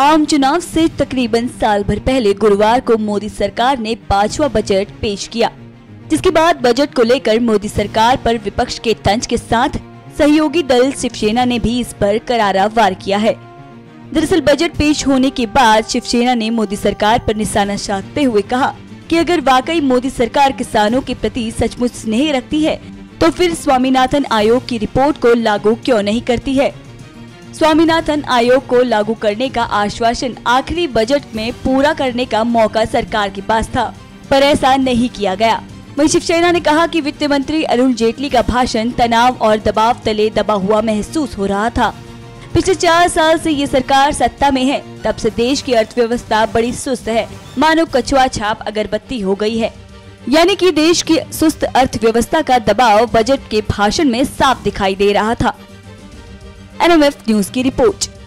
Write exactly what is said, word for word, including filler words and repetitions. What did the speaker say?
आम चुनाव से तकरीबन साल भर पहले गुरुवार को मोदी सरकार ने पांचवा बजट पेश किया, जिसके बाद बजट को लेकर मोदी सरकार पर विपक्ष के तंज के साथ सहयोगी दल शिवसेना ने भी इस पर करारा वार किया है। दरअसल बजट पेश होने के बाद शिवसेना ने मोदी सरकार पर निशाना साधते हुए कहा कि अगर वाकई मोदी सरकार किसानों के प्रति सचमुच स्नेह रखती है तो फिर स्वामीनाथन आयोग की रिपोर्ट को लागू क्यों नहीं करती है। स्वामीनाथन आयोग को लागू करने का आश्वासन आखिरी बजट में पूरा करने का मौका सरकार के पास था, पर ऐसा नहीं किया गया। वहीं शिवसेना ने कहा कि वित्त मंत्री अरुण जेटली का भाषण तनाव और दबाव तले दबा हुआ महसूस हो रहा था। पिछले चार साल से ये सरकार सत्ता में है, तब से देश की अर्थव्यवस्था बड़ी सुस्त है, मानो कछुआ छाप अगरबत्ती हो गई है। यानी कि देश की सुस्त अर्थव्यवस्था का दबाव बजट के भाषण में साफ दिखाई दे रहा था। एन एम एफ न्यूज की रिपोर्ट।